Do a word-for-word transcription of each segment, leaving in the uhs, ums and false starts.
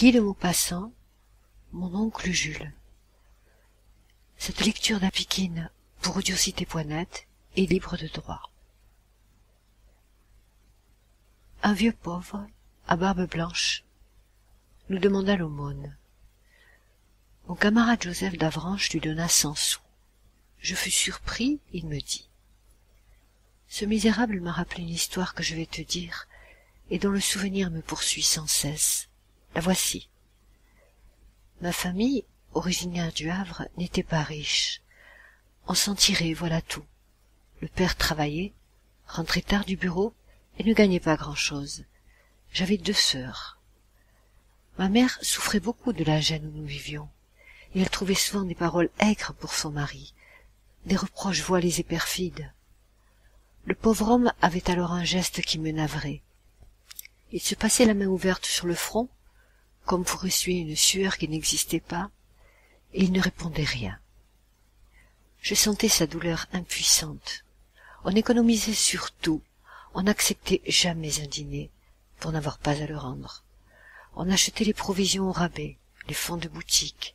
Guy de Maupassant, Mon oncle Jules. Cette lecture d'Apikine pour audiocité point net est libre de droit. Un vieux pauvre, à barbe blanche, nous demanda l'aumône. Mon camarade Joseph d'Avranche lui donna cent sous. Je fus surpris, il me dit. Ce misérable m'a rappelé une histoire que je vais te dire, et dont le souvenir me poursuit sans cesse. La voici. Ma famille, originaire du Havre, n'était pas riche. On s'en tirait, voilà tout. Le père travaillait, rentrait tard du bureau, et ne gagnait pas grand-chose. J'avais deux sœurs. Ma mère souffrait beaucoup de la gêne où nous vivions, et elle trouvait souvent des paroles aigres pour son mari, des reproches voilés et perfides. Le pauvre homme avait alors un geste qui me navrait. Il se passait la main ouverte sur le front, comme pour essuyer une sueur qui n'existait pas, et il ne répondait rien. Je sentais sa douleur impuissante. On économisait sur tout, on n'acceptait jamais un dîner, pour n'avoir pas à le rendre. On achetait les provisions au rabais, les fonds de boutique.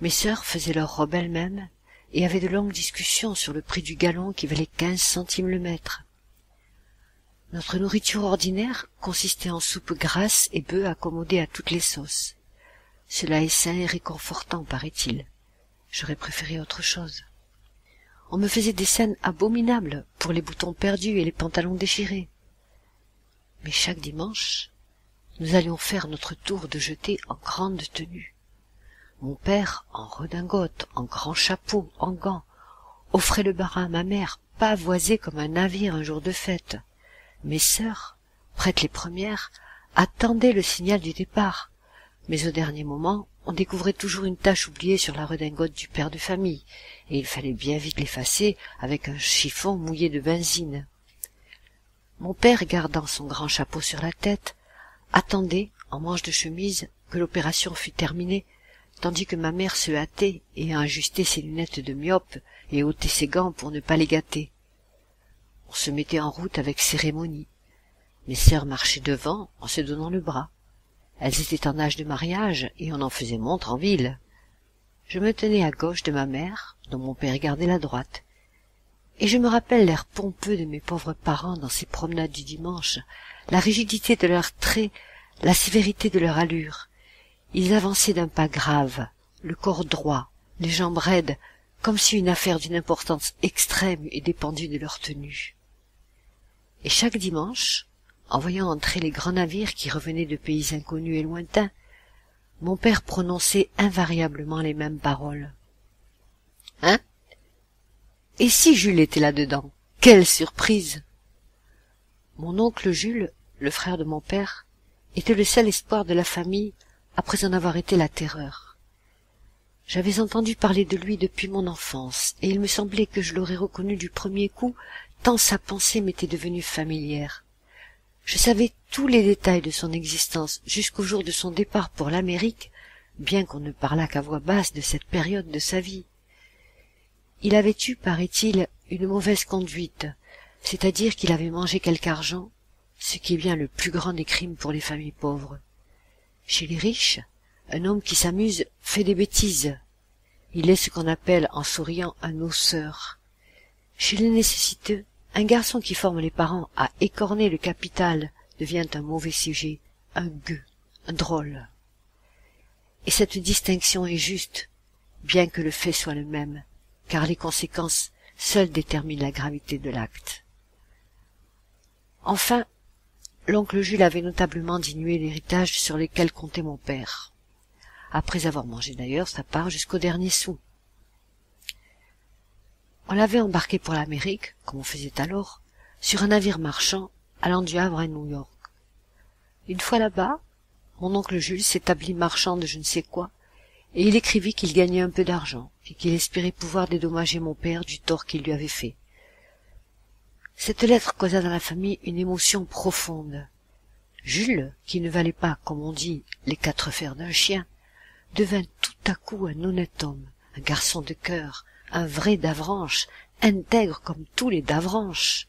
Mes sœurs faisaient leurs robes elles-mêmes et avaient de longues discussions sur le prix du galon qui valait quinze centimes le mètre. Notre nourriture ordinaire consistait en soupe grasse et bœufs accommodés à toutes les sauces. Cela est sain et réconfortant, paraît-il. J'aurais préféré autre chose. On me faisait des scènes abominables pour les boutons perdus et les pantalons déchirés. Mais chaque dimanche, nous allions faire notre tour de jeté en grande tenue. Mon père, en redingote, en grand chapeau, en gants, offrait le barin à ma mère, pavoisée comme un navire un jour de fête. Mes sœurs, prêtes les premières, attendaient le signal du départ, mais au dernier moment, on découvrait toujours une tache oubliée sur la redingote du père de famille, et il fallait bien vite l'effacer avec un chiffon mouillé de benzine. Mon père, gardant son grand chapeau sur la tête, attendait, en manche de chemise, que l'opération fût terminée, tandis que ma mère se hâtait et ajustait ses lunettes de myope et ôtait ses gants pour ne pas les gâter. On se mettait en route avec cérémonie. Mes sœurs marchaient devant en se donnant le bras. Elles étaient en âge de mariage et on en faisait montre en ville. Je me tenais à gauche de ma mère, dont mon père gardait la droite. Et je me rappelle l'air pompeux de mes pauvres parents dans ces promenades du dimanche, la rigidité de leurs traits, la sévérité de leur allure. Ils avançaient d'un pas grave, le corps droit, les jambes raides, comme si une affaire d'une importance extrême et dépendue de leur tenue. Et chaque dimanche, en voyant entrer les grands navires qui revenaient de pays inconnus et lointains, mon père prononçait invariablement les mêmes paroles. « Hein ? Et si Jules était là-dedans? Quelle surprise !» Mon oncle Jules, le frère de mon père, était le seul espoir de la famille après en avoir été la terreur. J'avais entendu parler de lui depuis mon enfance, et il me semblait que je l'aurais reconnu du premier coup, tant sa pensée m'était devenue familière. Je savais tous les détails de son existence jusqu'au jour de son départ pour l'Amérique, bien qu'on ne parlât qu'à voix basse de cette période de sa vie. Il avait eu, paraît-il, une mauvaise conduite, c'est-à-dire qu'il avait mangé quelque argent, ce qui est bien le plus grand des crimes pour les familles pauvres. Chez les riches, un homme qui s'amuse fait des bêtises. Il est ce qu'on appelle, en souriant, un osseur. Chez les nécessiteux, un garçon qui forme les parents à écorner le capital devient un mauvais sujet, un gueux, un drôle. Et cette distinction est juste, bien que le fait soit le même, car les conséquences seules déterminent la gravité de l'acte. Enfin, l'oncle Jules avait notablement diminué l'héritage sur lequel comptait mon père, après avoir mangé d'ailleurs sa part jusqu'au dernier sou. On l'avait embarqué pour l'Amérique, comme on faisait alors, sur un navire marchand allant du Havre à New York. Une fois là-bas, mon oncle Jules s'établit marchand de je ne sais quoi, et il écrivit qu'il gagnait un peu d'argent et qu'il espérait pouvoir dédommager mon père du tort qu'il lui avait fait. Cette lettre causa dans la famille une émotion profonde. Jules, qui ne valait pas, comme on dit, les quatre fers d'un chien, devint tout à coup un honnête homme, un garçon de cœur, un vrai Davranche, intègre comme tous les Davranches.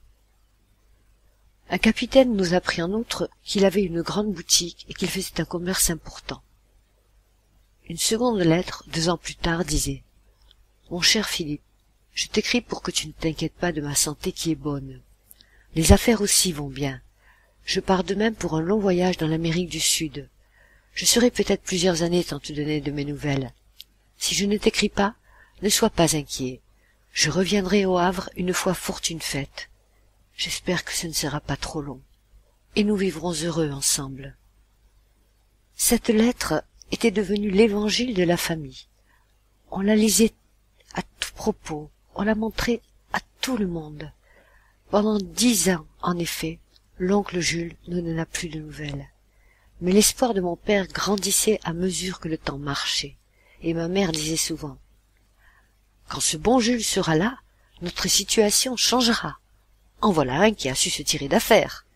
Un capitaine nous apprit en outre qu'il avait une grande boutique et qu'il faisait un commerce important. Une seconde lettre, deux ans plus tard, disait « Mon cher Philippe, je t'écris pour que tu ne t'inquiètes pas de ma santé qui est bonne. Les affaires aussi vont bien. Je pars demain pour un long voyage dans l'Amérique du Sud. Je serai peut-être plusieurs années sans te donner de mes nouvelles. Si je ne t'écris pas, ne sois pas inquiet. Je reviendrai au Havre une fois fortune faite. J'espère que ce ne sera pas trop long. Et nous vivrons heureux ensemble. » Cette lettre était devenue l'évangile de la famille. On la lisait à tout propos, on la montrait à tout le monde. Pendant dix ans, en effet, l'oncle Jules ne donna plus de nouvelles. Mais l'espoir de mon père grandissait à mesure que le temps marchait, et ma mère disait souvent « Quand ce bon Jules sera là, notre situation changera. En voilà un qui a su se tirer d'affaire. »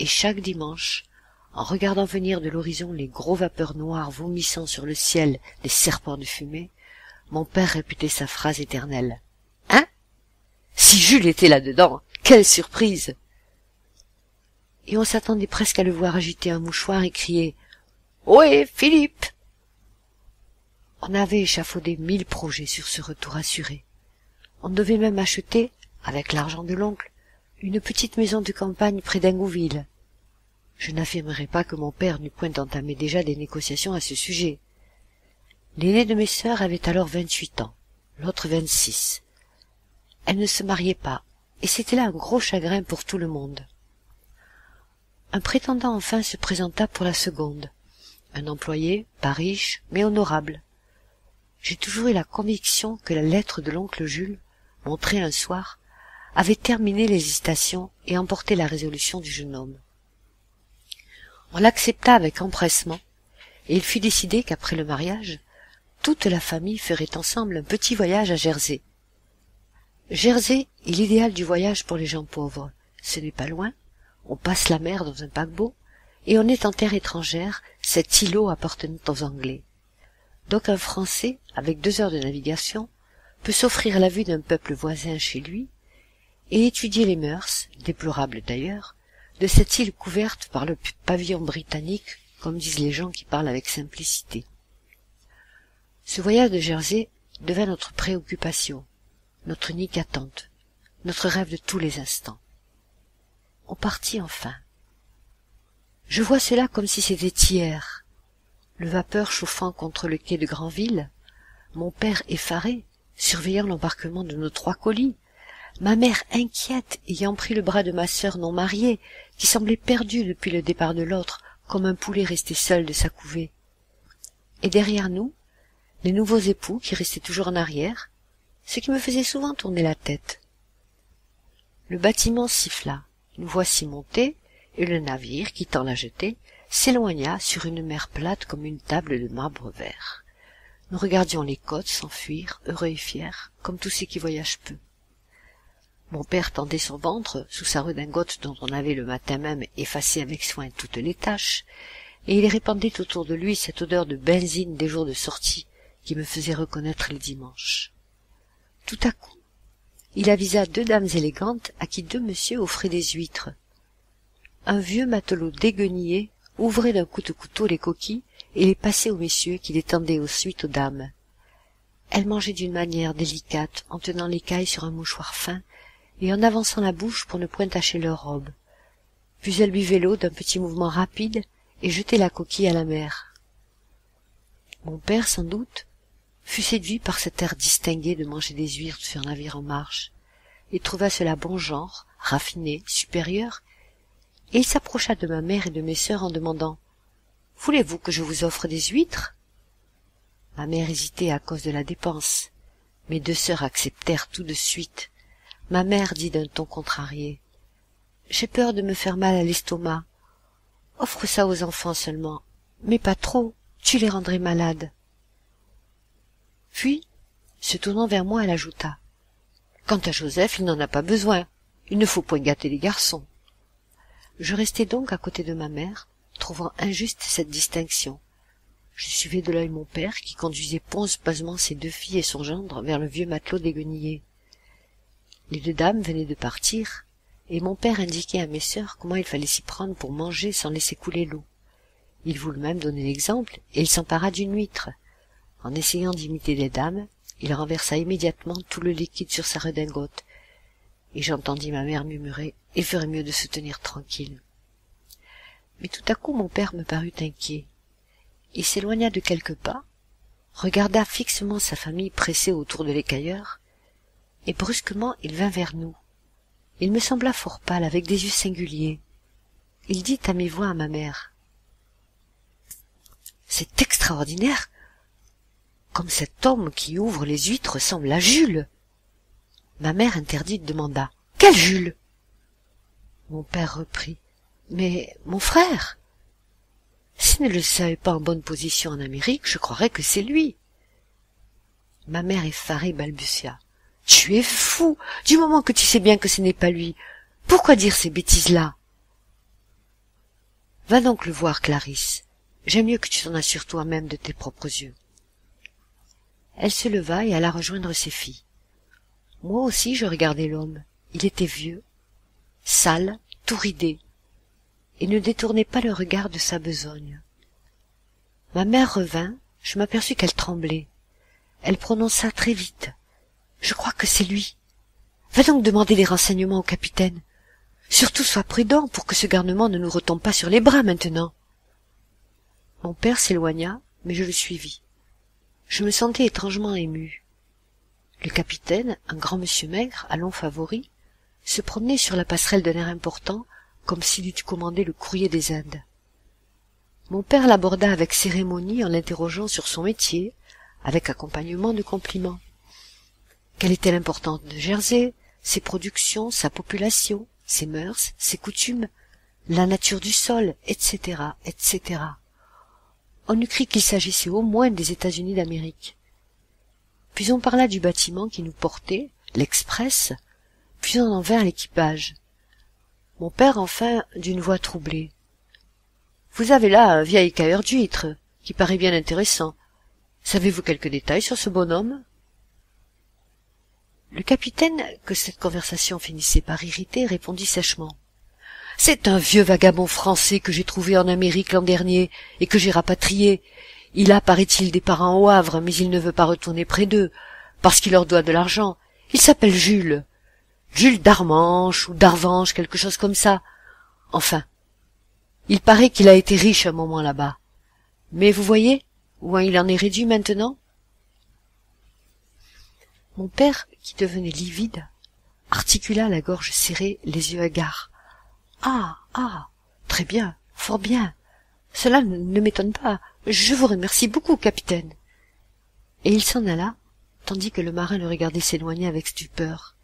Et chaque dimanche, en regardant venir de l'horizon les gros vapeurs noires vomissant sur le ciel des serpents de fumée, mon père répétait sa phrase éternelle. « Hein? Si Jules était là-dedans, quelle surprise !» Et on s'attendait presque à le voir agiter un mouchoir et crier « Ohé, Philippe !» On avait échafaudé mille projets sur ce retour assuré. On devait même acheter, avec l'argent de l'oncle, une petite maison de campagne près d'Ingouville. Je n'affirmerai pas que mon père n'eût point entamé déjà des négociations à ce sujet. L'aînée de mes sœurs avait alors vingt-huit ans, l'autre vingt-six. Elle ne se mariait pas, et c'était là un gros chagrin pour tout le monde. Un prétendant enfin se présenta pour la seconde, un employé, pas riche, mais honorable. J'ai toujours eu la conviction que la lettre de l'oncle Jules, montrée un soir, avait terminé l'hésitation et emporté la résolution du jeune homme. On l'accepta avec empressement, et il fut décidé qu'après le mariage, toute la famille ferait ensemble un petit voyage à Jersey. Jersey est l'idéal du voyage pour les gens pauvres. Ce n'est pas loin, on passe la mer dans un paquebot, et on est en terre étrangère, cet îlot appartenant aux Anglais. Donc un Français, avec deux heures de navigation, peut s'offrir la vue d'un peuple voisin chez lui, et étudier les mœurs, déplorables d'ailleurs, de cette île couverte par le pavillon britannique, comme disent les gens qui parlent avec simplicité. Ce voyage de Jersey devint notre préoccupation, notre unique attente, notre rêve de tous les instants. On partit enfin. Je vois cela comme si c'était hier. Le vapeur chauffant contre le quai de Granville, mon père effaré, surveillant l'embarquement de nos trois colis, ma mère inquiète, ayant pris le bras de ma sœur non mariée, qui semblait perdue depuis le départ de l'autre, comme un poulet resté seul de sa couvée. Et derrière nous, les nouveaux époux qui restaient toujours en arrière, ce qui me faisait souvent tourner la tête. Le bâtiment siffla, nous voici montés, et le navire, quittant la jetée, s'éloigna sur une mer plate comme une table de marbre vert. Nous regardions les côtes s'enfuir, heureux et fiers, comme tous ceux qui voyagent peu. Mon père tendait son ventre, sous sa redingote dont on avait le matin même effacé avec soin toutes les taches, et il répandait autour de lui cette odeur de benzine des jours de sortie qui me faisait reconnaître les dimanches. Tout à coup, il avisa deux dames élégantes à qui deux messieurs offraient des huîtres. Un vieux matelot déguenillé ouvrait d'un coup de couteau les coquilles et les passait aux messieurs qui les tendaient ensuite aux dames. Elles mangeaient d'une manière délicate en tenant l'écaille sur un mouchoir fin et en avançant la bouche pour ne point tacher leur robe. Puis elle buvait l'eau d'un petit mouvement rapide et jetait la coquille à la mer. Mon père, sans doute, fut séduit par cet air distingué de manger des huîtres sur un navire en marche, et trouva cela bon genre, raffiné, supérieur, et il s'approcha de ma mère et de mes sœurs en demandant « Voulez-vous que je vous offre des huîtres ?» Ma mère hésitait à cause de la dépense. Mes deux sœurs acceptèrent tout de suite. Ma mère dit d'un ton contrarié, « J'ai peur de me faire mal à l'estomac. Offre ça aux enfants seulement, mais pas trop, tu les rendrais malades. » Puis, se tournant vers moi, elle ajouta, « Quant à Joseph, il n'en a pas besoin. Il ne faut point gâter les garçons. » Je restai donc à côté de ma mère, trouvant injuste cette distinction. Je suivais de l'œil mon père, qui conduisait pompeusement ses deux filles et son gendre vers le vieux matelot déguenillé. Les deux dames venaient de partir, et mon père indiquait à mes sœurs comment il fallait s'y prendre pour manger sans laisser couler l'eau. Il voulut même donner l'exemple, et il s'empara d'une huître. En essayant d'imiter les dames, il renversa immédiatement tout le liquide sur sa redingote, et j'entendis ma mère murmurer « Il ferait mieux de se tenir tranquille. » Mais tout à coup mon père me parut inquiet. Il s'éloigna de quelques pas, regarda fixement sa famille pressée autour de l'écailleur, et brusquement il vint vers nous. Il me sembla fort pâle, avec des yeux singuliers. Il dit à mi-voix à ma mère: « C'est extraordinaire! Comme cet homme qui ouvre les huîtres ressemble à Jules !» Ma mère, interdite, demanda: « Quel Jules ?» Mon père reprit: « Mais mon frère, s'il ne le savait pas en bonne position en Amérique, je croirais que c'est lui. » Ma mère effarée balbutia: « Tu es fou, du moment que tu sais bien que ce n'est pas lui. Pourquoi dire ces bêtises-là ? » « Va donc le voir, Clarisse. J'aime mieux que tu t'en assures toi-même de tes propres yeux. » Elle se leva et alla rejoindre ses filles. Moi aussi je regardais l'homme. Il était vieux, sale, tout ridé, et ne détournait pas le regard de sa besogne. Ma mère revint, je m'aperçus qu'elle tremblait. Elle prononça très vite: « Je crois que c'est lui. Va donc demander les renseignements au capitaine. Surtout sois prudent pour que ce garnement ne nous retombe pas sur les bras maintenant. » Mon père s'éloigna, mais je le suivis. Je me sentais étrangement ému. Le capitaine, un grand monsieur maigre, à longs favoris, se promenait sur la passerelle d'un air important, comme s'il eût commandé le courrier des Indes. Mon père l'aborda avec cérémonie en l'interrogeant sur son métier, avec accompagnement de compliments. Quelle était l'importance de Jersey, ses productions, sa population, ses mœurs, ses coutumes, la nature du sol, et cetera, et cetera. On eût cru qu'il s'agissait au moins des États-Unis d'Amérique. Puis on parla du bâtiment qui nous portait, l'Express, puis on en vint à l'équipage. Mon père, enfin, d'une voix troublée: « Vous avez là un vieil écailleur d'huîtres, qui paraît bien intéressant. Savez-vous quelques détails sur ce bonhomme ?» Le capitaine, que cette conversation finissait par irriter, répondit sèchement: « C'est un vieux vagabond français que j'ai trouvé en Amérique l'an dernier et que j'ai rapatrié. Il a, paraît-il, des parents au Havre, mais il ne veut pas retourner près d'eux, parce qu'il leur doit de l'argent. Il s'appelle Jules. Jules d'Avranche ou d'Arvanche, quelque chose comme ça. Enfin, il paraît qu'il a été riche un moment là-bas. Mais vous voyez où il en est réduit maintenant. » Mon père, qui devenait livide, articula la gorge serrée, les yeux hagards. « Ah, ah, très bien, fort bien. Cela ne m'étonne pas. Je vous remercie beaucoup, capitaine. » Et il s'en alla, tandis que le marin le regardait s'éloigner avec stupeur.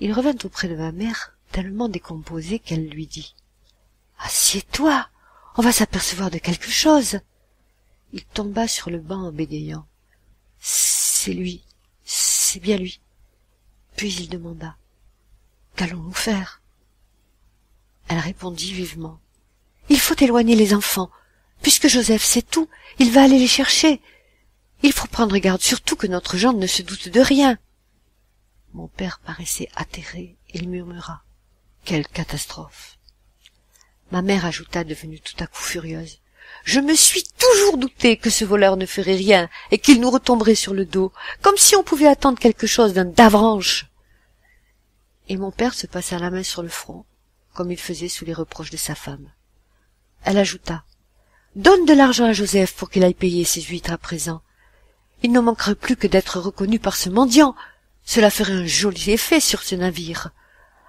Il revint auprès de ma mère, tellement décomposée qu'elle lui dit: « Assieds-toi, on va s'apercevoir de quelque chose. » Il tomba sur le banc en bégayant: « C'est lui, c'est bien lui. » Puis il demanda: « Qu'allons-nous faire ?» Elle répondit vivement: « Il faut éloigner les enfants. Puisque Joseph sait tout, il va aller les chercher. Il faut prendre garde surtout que notre gendre ne se doute de rien. » Mon père paraissait atterré, il murmura: « Quelle catastrophe !» Ma mère ajouta, devenue tout à coup furieuse: « Je me suis toujours douté que ce voleur ne ferait rien et qu'il nous retomberait sur le dos, comme si on pouvait attendre quelque chose d'un Davranche. » Et mon père se passa la main sur le front, comme il faisait sous les reproches de sa femme. Elle ajouta: « Donne de l'argent à Joseph pour qu'il aille payer ses huîtres à présent. Il ne manquerait plus que d'être reconnu par ce mendiant. Cela ferait un joli effet sur ce navire.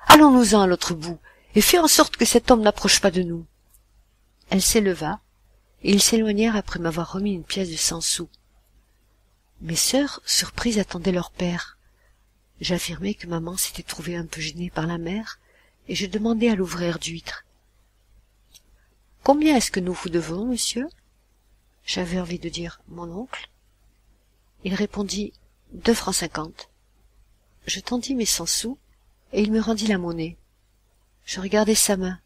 Allons-nous-en à l'autre bout, et fais en sorte que cet homme n'approche pas de nous. » Elle s'éleva, et ils s'éloignèrent après m'avoir remis une pièce de cent sous. Mes sœurs, surprises, attendaient leur père. J'affirmai que maman s'était trouvée un peu gênée par la mer, et je demandai à l'ouvrière d'huîtres: « Combien est-ce que nous vous devons, monsieur ?» J'avais envie de dire « Mon oncle ». Il répondit « Deux francs cinquante ». Je tendis mes cent sous, et il me rendit la monnaie. Je regardais sa main,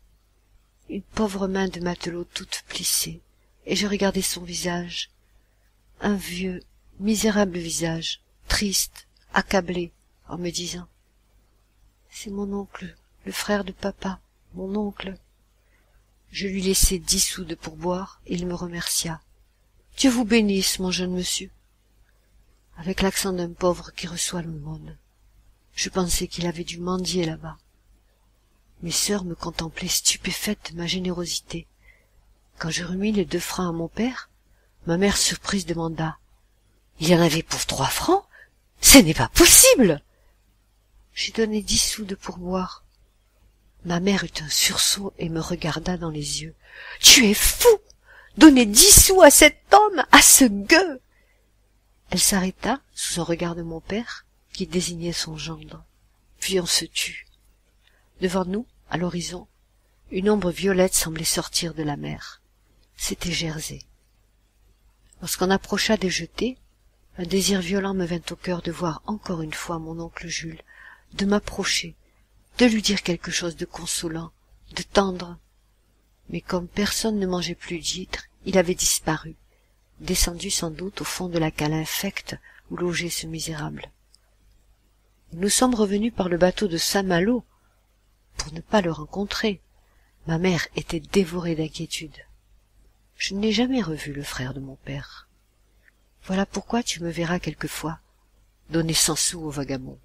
une pauvre main de matelot toute plissée, et je regardais son visage, un vieux, misérable visage, triste, accablé, en me disant: « C'est mon oncle, le frère de papa, mon oncle. » Je lui laissai dix sous de pourboire, et il me remercia. « Dieu vous bénisse, mon jeune monsieur !» avec l'accent d'un pauvre qui reçoit l'aumône. Je pensais qu'il avait dû mendier là-bas. Mes sœurs me contemplaient stupéfaites de ma générosité. Quand je remis les deux francs à mon père, ma mère surprise demanda « Il y en avait pour trois francs? Ce n'est pas possible !» J'ai donné dix sous de pourboire. Ma mère eut un sursaut et me regarda dans les yeux. « Tu es fou! Donner dix sous à cet homme, à ce gueux !» Elle s'arrêta sous un regard de mon père, qui désignait son gendre. Puis on se tut. Devant nous, à l'horizon, une ombre violette semblait sortir de la mer. C'était Jersey. Lorsqu'on approcha des jetées, un désir violent me vint au cœur de voir encore une fois mon oncle Jules, de m'approcher, de lui dire quelque chose de consolant, de tendre. Mais comme personne ne mangeait plus d'huîtres, il avait disparu, descendu sans doute au fond de la cale infecte où logeait ce misérable. Nous sommes revenus par le bateau de Saint-Malo pour ne pas le rencontrer. Ma mère était dévorée d'inquiétude. Je n'ai jamais revu le frère de mon père. Voilà pourquoi tu me verras quelquefois donner cent sous au vagabond.